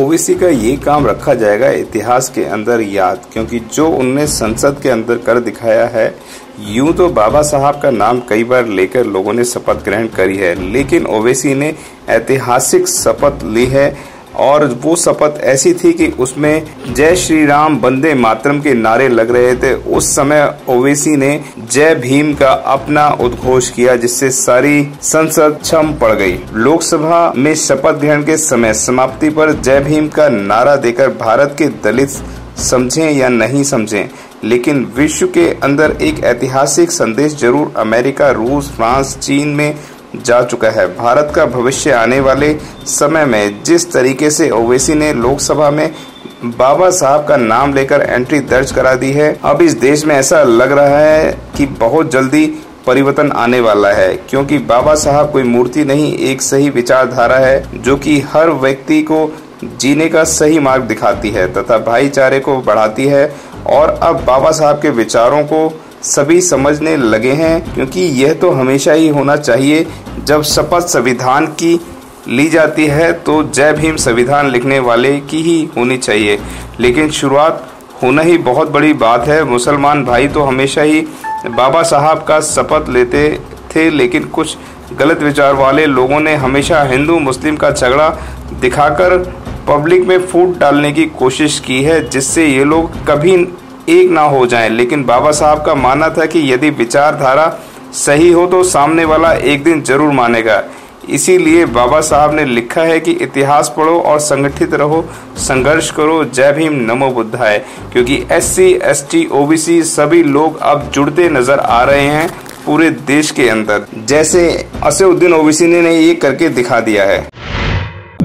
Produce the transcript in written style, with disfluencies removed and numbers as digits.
OBC का ये काम रखा जाएगा इतिहास के अंदर याद, क्योंकि जो उनने संसद के अंदर कर दिखाया है। यूं तो बाबा साहब का नाम कई बार लेकर लोगों ने शपथ ग्रहण करी है, लेकिन ओवैसी ने ऐतिहासिक शपथ ली है और वो शपथ ऐसी थी कि उसमें जय श्री राम वंदे मातरम के नारे लग रहे थे। उस समय ओवैसी ने जय भीम का अपना उद्घोष किया, जिससे सारी संसद छम पड़ गई। लोकसभा में शपथ ग्रहण के समय समाप्ति पर जय भीम का नारा देकर भारत के दलित समझें या नहीं समझें, लेकिन विश्व के अंदर एक ऐतिहासिक संदेश जरूर अमेरिका, रूस, फ्रांस, चीन में जा चुका है। भारत का भविष्य आने वाले समय में जिस तरीके से ओवैसी ने लोकसभा में बाबा साहब का नाम लेकर एंट्री दर्ज करा दी है, अब इस देश में ऐसा लग रहा है कि बहुत जल्दी परिवर्तन आने वाला है, क्योंकि बाबा साहब कोई मूर्ति नहीं, एक सही विचारधारा है जो कि हर व्यक्ति को जीने का सही मार्ग दिखाती है तथा भाईचारे को बढ़ाती है। और अब बाबा साहब के विचारों को सभी समझने लगे हैं, क्योंकि यह तो हमेशा ही होना चाहिए। जब शपथ संविधान की ली जाती है तो जय भीम संविधान लिखने वाले की ही होनी चाहिए, लेकिन शुरुआत होना ही बहुत बड़ी बात है। मुसलमान भाई तो हमेशा ही बाबा साहब का शपथ लेते थे, लेकिन कुछ गलत विचार वाले लोगों ने हमेशा हिंदू मुस्लिम का झगड़ा दिखाकर पब्लिक में फूट डालने की कोशिश की है, जिससे ये लोग कभी एक ना हो जाएं। लेकिन बाबा साहब का मानना था कि यदि विचारधारा सही हो तो सामने वाला एक दिन जरूर मानेगा। इसीलिए बाबा साहब ने लिखा है कि इतिहास पढ़ो और संगठित रहो, संघर्ष करो, जय भीम नमो बुद्धाय। क्योंकि एससी, एसटी, ओबीसी सभी लोग अब जुड़ते नजर आ रहे हैं पूरे देश के अंदर, जैसे असदुद्दीन ओवैसी ने ये करके दिखा दिया है।